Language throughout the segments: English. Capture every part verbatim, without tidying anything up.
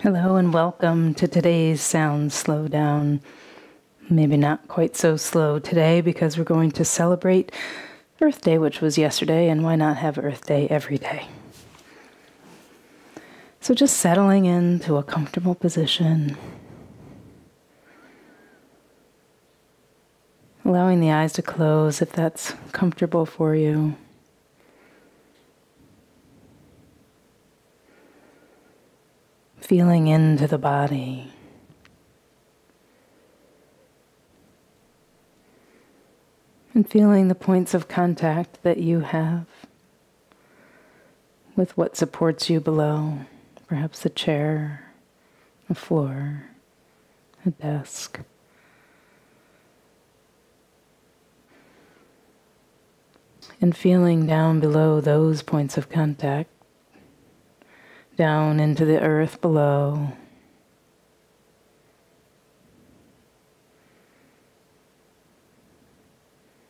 Hello and welcome to today's Sound Slow Down. Maybe not quite so slow today because we're going to celebrate Earth Day, which was yesterday, and why not have Earth Day every day? So just settling into a comfortable position. Allowing the eyes to close if that's comfortable for you. Feeling into the body. And feeling the points of contact that you have with what supports you below. Perhaps a chair, a floor, a desk. And feeling down below those points of contact. Down into the earth below.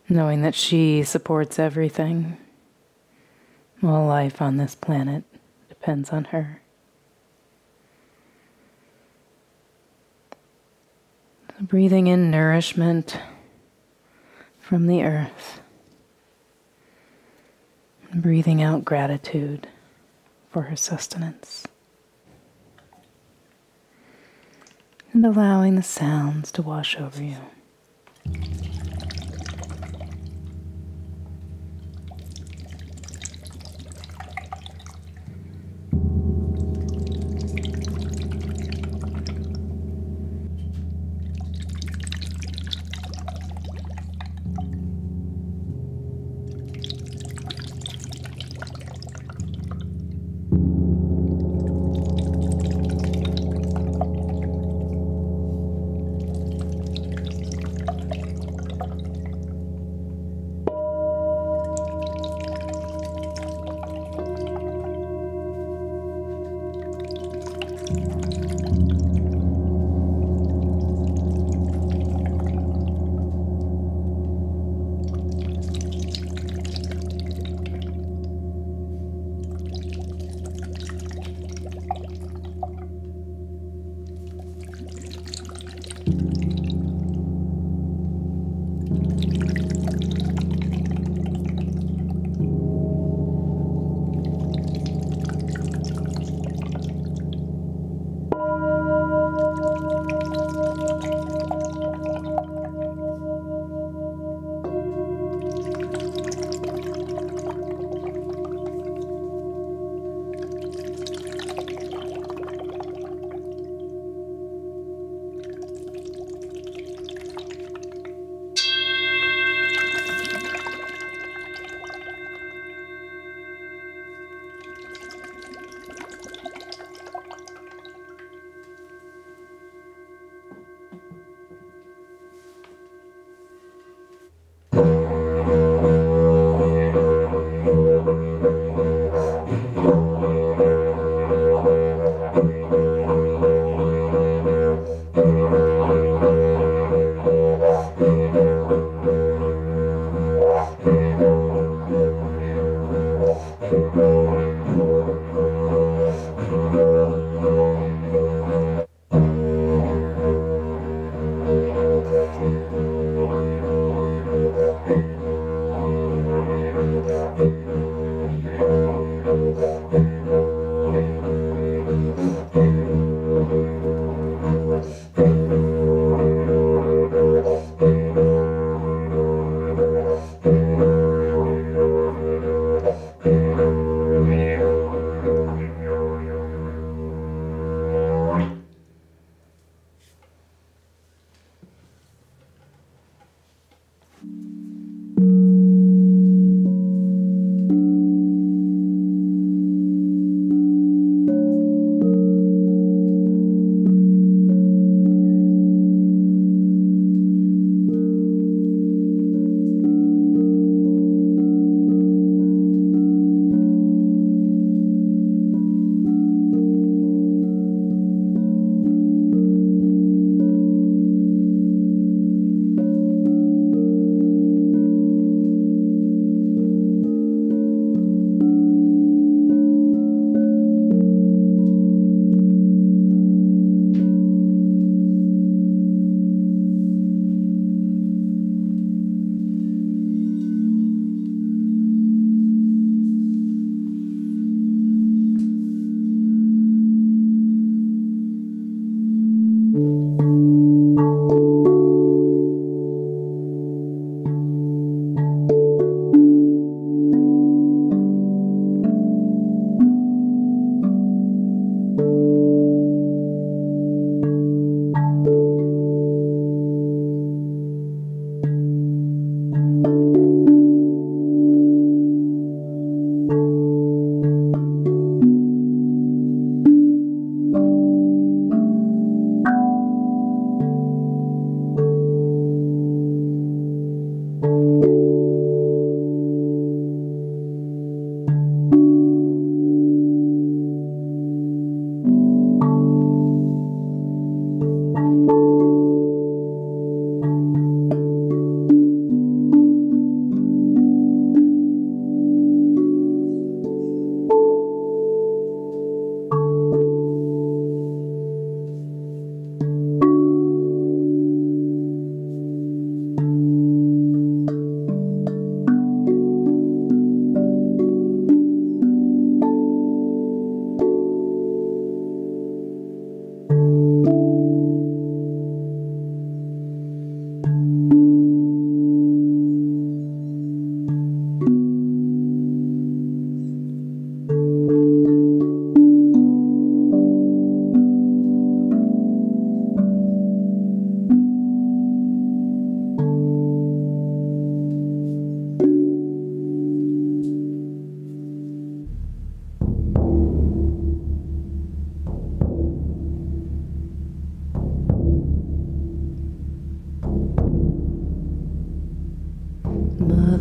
Knowing that she supports everything. All life on this planet depends on her. So breathing in nourishment from the earth. And breathing out gratitude for her sustenance, and allowing the sounds to wash over you.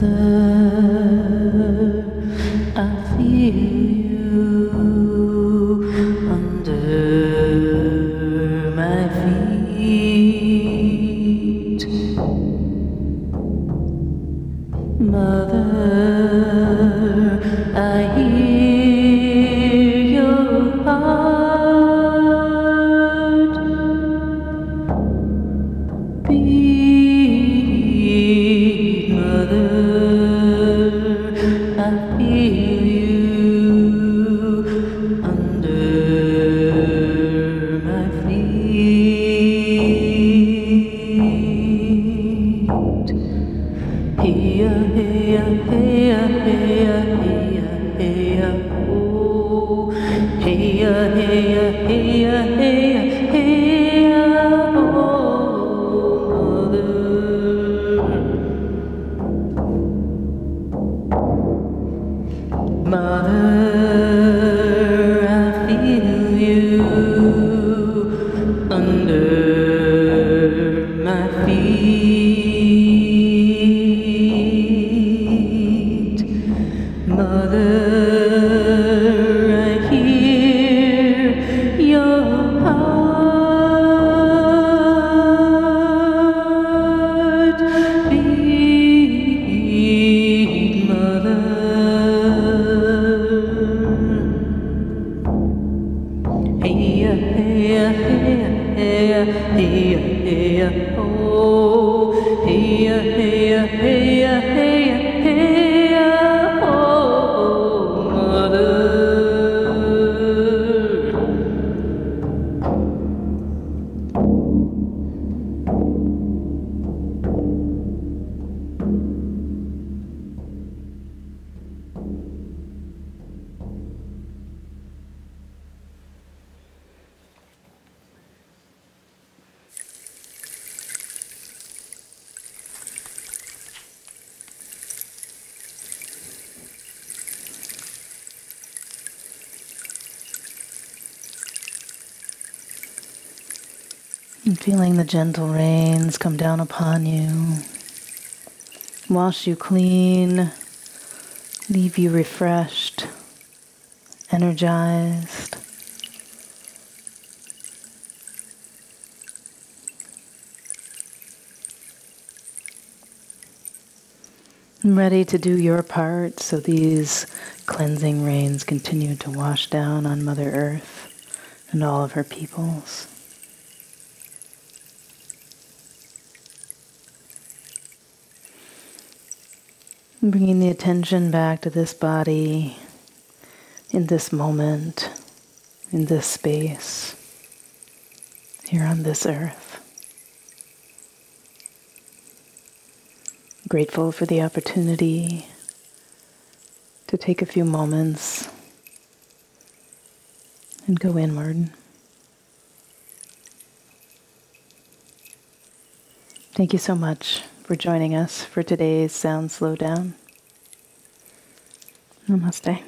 Mother, I feel you under my feet. Mother, I hear your heart beat, Mother. I feel you under my feet. Heya, heya, heya, heya, heya, heya, oh. Heya, heya, heya, heya, heya, oh, Mother. Mother, I feel you under my feet. Mother, I hear your heart beat, Mother. Heya, heya, heya, heya, heya, oh. Heya, heya, heya, heya, heya, oh, Mother. And feeling the gentle rains come down upon you, wash you clean, leave you refreshed, energized. And ready to do your part so these cleansing rains continue to wash down on Mother Earth and all of her peoples. Bringing the attention back to this body, in this moment, in this space, here on this earth. Grateful for the opportunity to take a few moments and go inward. Thank you so much for joining us for today's Sound Slow Down. Namaste.